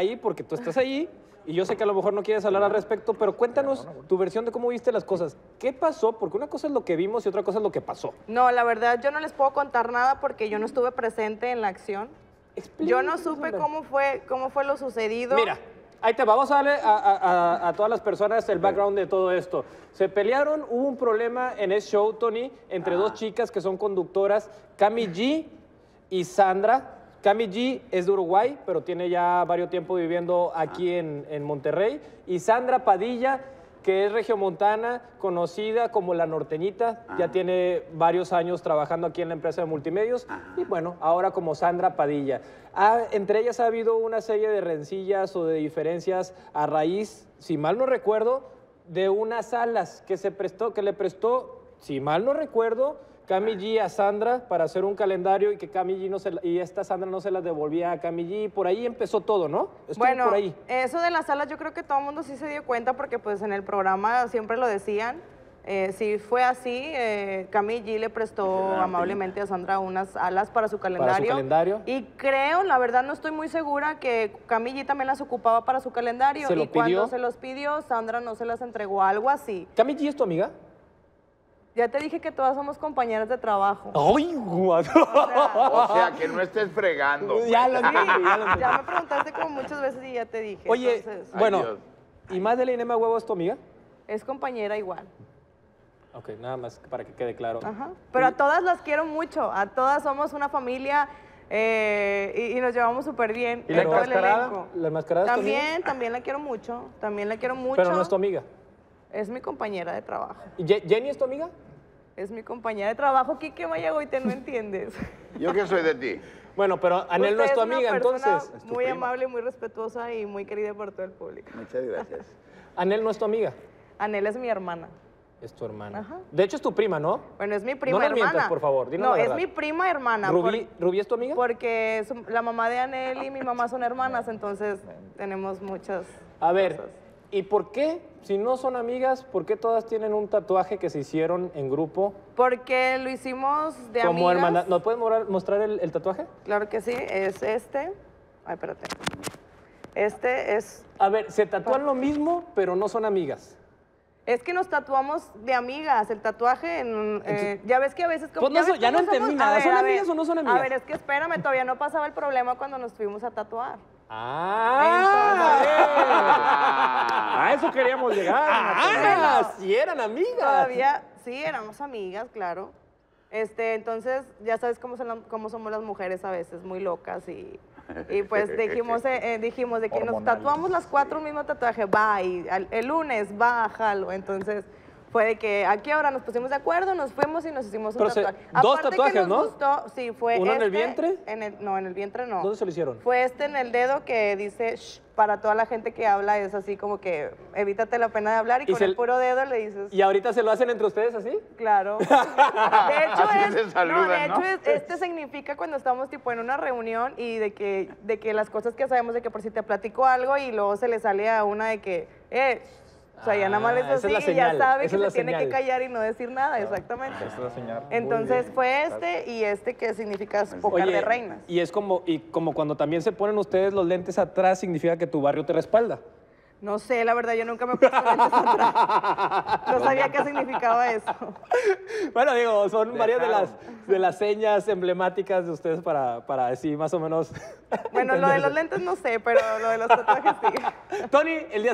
ahí porque tú estás ahí y yo sé que a lo mejor no quieres hablar al respecto, pero cuéntanos tu versión de cómo viste las cosas. ¿Qué pasó? Porque una cosa es lo que vimos y otra cosa es lo que pasó. No, la verdad, yo no les puedo contar nada porque yo no estuve presente en la acción. Explícame, yo no supe cómo fue lo sucedido. Mira, ahí te vamos a darle a todas las personas el background de todo esto. Se pelearon, hubo un problema en ese show, Tony, entre dos chicas que son conductoras, Camille G y Sandra. Camille G es de Uruguay, pero tiene ya varios tiempo viviendo aquí en Monterrey. Y Sandra Padilla, que es regiomontana, conocida como La Norteñita. Ya tiene varios años trabajando aquí en la empresa de Multimedios. Y bueno, ahora como Sandra Padilla. Entre ellas ha habido una serie de rencillas o de diferencias a raíz, si mal no recuerdo, de unas salas que le prestó, si mal no recuerdo, Camille G a Sandra para hacer un calendario y que Camille G esta Sandra no se las devolvía a Camille G. Por ahí empezó todo, ¿no? Bueno, por ahí. Eso de las salas yo creo que todo el mundo sí se dio cuenta porque pues en el programa siempre lo decían. Si fue así, Camille G le prestó amablemente a Sandra unas alas para su calendario. Para su calendario. Y creo, la verdad no estoy muy segura, que Camille G también las ocupaba para su calendario. ¿Se lo pidió? Cuando se los pidió, Sandra no se las entregó, algo así. ¿Camille G es tu amiga? Ya te dije que todas somos compañeras de trabajo. ¡Ay, guau! O sea, que no estés fregando. Ya me preguntaste como muchas veces y ya te dije. Oye, entonces, bueno, ¿y Madeleine Emma Huevo es tu amiga? Es compañera igual. Ok, nada más para que quede claro. Ajá. Pero a todas las quiero mucho. A todas somos una familia y nos llevamos súper bien. ¿Y la enmascarada? También la quiero mucho. También la quiero mucho. Pero no es tu amiga. Es mi compañera de trabajo. ¿Jenny es tu amiga? Es mi compañera de trabajo. Quique Mayagoite, no entiendes. ¿Yo qué soy de ti? Bueno, pero Anel no es tu amiga, entonces. Muy amable, muy respetuosa y muy querida por todo el público. Muchas gracias. ¿Anel no es tu amiga? Anel es mi hermana. Es tu hermana. Ajá. De hecho, es tu prima, ¿no? Bueno, es mi prima hermana. No me mientas, por favor. Dinos la verdad. No, es mi prima hermana. ¿Rubí es tu amiga? Porque la mamá de Anel y mi mamá son hermanas, entonces tenemos muchas cosas. ¿Y por qué, si no son amigas, por qué todas tienen un tatuaje que se hicieron en grupo? Porque lo hicimos de amigas. Como hermana. ¿Nos puedes mostrar el tatuaje? Claro que sí, es este. Ay, espérate. Este es... A ver, se tatúan lo mismo, pero no son amigas. Es que nos tatuamos de amigas, el tatuaje, ya ves que a veces... Como, pues no, ya no entendí nada, ¿son amigas o no son amigas? A ver, es que espérame, todavía no pasaba el problema cuando nos fuimos a tatuar. A eso queríamos llegar. Sí eran amigas. Todavía, sí, éramos amigas, claro. Entonces, ya sabes cómo somos las mujeres a veces, muy locas. Y pues dijimos de que nos tatuamos las cuatro el mismo tatuaje. Va, y el lunes, va, jalo. Entonces, fue de que aquí ahora nos pusimos de acuerdo, nos fuimos y nos hicimos un tatuaje. Dos tatuajes, ¿no? Gustó, sí, fue ¿uno en el vientre? No, en el vientre no. ¿Dónde se lo hicieron? Fue en el dedo que dice, shh, para toda la gente que habla es así como que evítate la pena de hablar y con el puro dedo le dices... ¿Y ahorita se lo hacen entre ustedes así? Claro. De hecho, así se saludan, ¿no? Este significa cuando estamos tipo en una reunión y de que las cosas que sabemos de que por si te platico algo y luego se le sale a una de que... O sea, ya nada más es así y ya sabe que se tiene que callar y no decir nada, exactamente. Esa es la señal. Entonces fue y que significa pocar de reinas. Y es como cuando también se ponen ustedes los lentes atrás, significa que tu barrio te respalda. No sé, la verdad, yo nunca me puse lentes atrás. No sabía qué significaba eso. Bueno, digo, son varias de las señas emblemáticas de ustedes para decir más o menos... Bueno, lo de los lentes no sé, pero lo de los tatuajes sí. Tony, el día